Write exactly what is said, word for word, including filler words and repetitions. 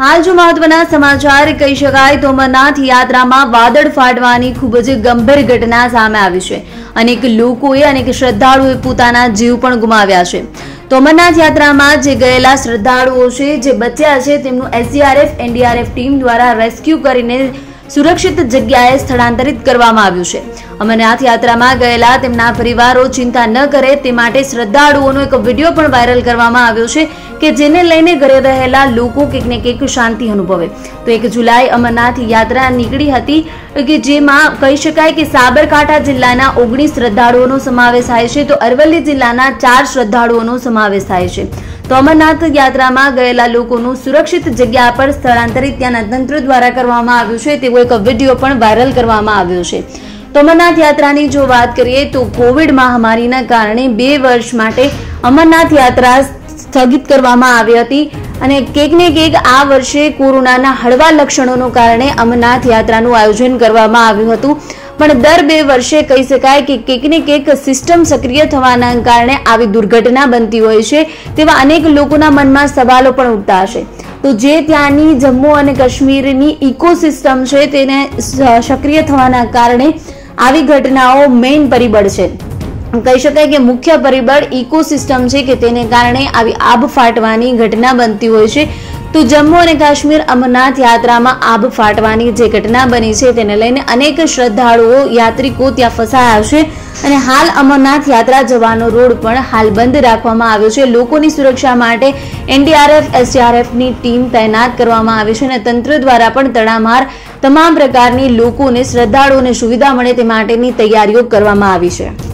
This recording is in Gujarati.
હાલ જો મહત્વના સમાચાર કહી શકાય તો અમરનાથ યાત્રામાં વાદળ ફાટવાની ખૂબ જ ગંભીર ઘટના સામે આવી છે. અનેક લોકોએ અનેક શ્રદ્ધાળુઓએ પોતાના જીવ પણ ગુમાવ્યા છે. તો અમરનાથ યાત્રામાં જે ગયેલા શ્રદ્ધાળુઓ છે, જે બચ્યા છે, તેમનું એસડીઆરએફ એનડીઆરએફ ટીમ દ્વારા રેસ્ક્યુ કરીને સુરક્ષિત જગ્યાએ સ્થળાંતરિત કરવામાં આવ્યું છે. અમરનાથ યાત્રામાં ગયેલા તેમના પરિવારો ચિંતા ન કરે તે માટે શ્રદ્ધાળુઓનો એક વિડીયો પણ વાયરલ કરવામાં આવ્યો છે કે જેને લઈને ઘરે રહેલા લોકો કંઈક ને કંઈક શાંતિ અનુભવે. તો એક જુલાઈ અમરનાથ યાત્રા નીકળી હતી કે જેમાં કહી શકાય કે સાબરકાંઠા જિલ્લાના ઓગણીસ શ્રદ્ધાળુઓનો સમાવેશ થાય છે તો અરવલ્લી જિલ્લાના ચાર શ્રદ્ધાળુઓનો સમાવેશ થાય છે. તો અમરનાથ યાત્રામાં ગયેલા લોકોનું સુરક્ષિત જગ્યા પર સ્થળાંતરિત ત્યાંના તંત્ર દ્વારા કરવામાં આવ્યું છે તેવો એક વિડીયો પણ વાયરલ કરવામાં આવ્યો છે. તો અમરનાથ યાત્રાની જો વાત કરીએ તો કોવિડ મહામારીના કારણે બે વર્ષ માટે અમરનાથ યાત્રા સ્થગિત કરવામાં આવી હતી અને કેક ને કેક આ વર્ષે કોરોનાના હળવા લક્ષણોના કારણે અમરનાથ યાત્રાનું આયોજન કરવામાં આવ્યું હતું. પણ દર બે વર્ષે કહી શકાય કે કેક ને કેક સિસ્ટમ સક્રિય થવાના કારણે આવી દુર્ઘટના બનતી હોય છે તેવા અનેક લોકોના મનમાં સવાલો પણ ઉઠતા હશે. તો જે ત્યાંની જમ્મુ અને કાશ્મીરની ઇકોસિસ્ટમ છે તેને સક્રિય થવાના કારણે આવી ઘટનાઓ મેઇન પરિબળ છે, કહી શકાય કે મુખ્ય પરિબળ ઇકોસિસ્ટમ છે કે તેને કારણે આવી આભ ફાટવાની ઘટના બનતી હોય છે. તો જમ્મુ અને કાશ્મીર અમરનાથ યાત્રામાં આભ ફાટવાની જે ઘટના બની છે તેને લઈને અનેક શ્રદ્ધાળુઓ યાત્રિકો ત્યાં ફસાયા છે અને હાલ અમરનાથ યાત્રા જવાનો રોડ પણ હાલ બંધ રાખવામાં આવ્યો છે. લોકોની સુરક્ષા માટે એનડીઆરએફ એસડીઆરએફની ટીમ તૈનાત કરવામાં આવી છે અને તંત્ર દ્વારા પણ તડામાર તમામ પ્રકારની લોકોને શ્રદ્ધાળુઓને સુવિધા મળે તે માટેની તૈયારીઓ કરવામાં આવી છે.